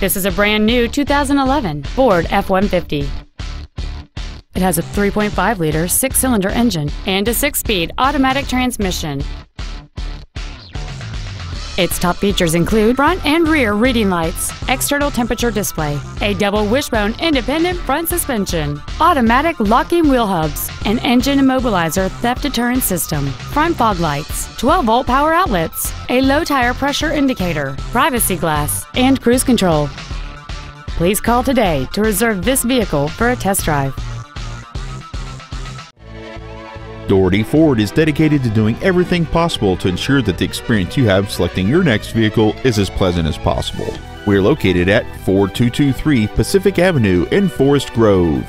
This is a brand new 2011 Ford F-150. It has a 3.5-liter six-cylinder engine and a six-speed automatic transmission. Its top features include front and rear reading lights, external temperature display, a double wishbone independent front suspension, automatic locking wheel hubs, an engine immobilizer theft deterrent system, front fog lights, 12-volt power outlets, a low tire pressure indicator, privacy glass, and cruise control. Please call today to reserve this vehicle for a test drive. Doherty Ford is dedicated to doing everything possible to ensure that the experience you have selecting your next vehicle is as pleasant as possible. We are located at 4223 Pacific Avenue in Forest Grove.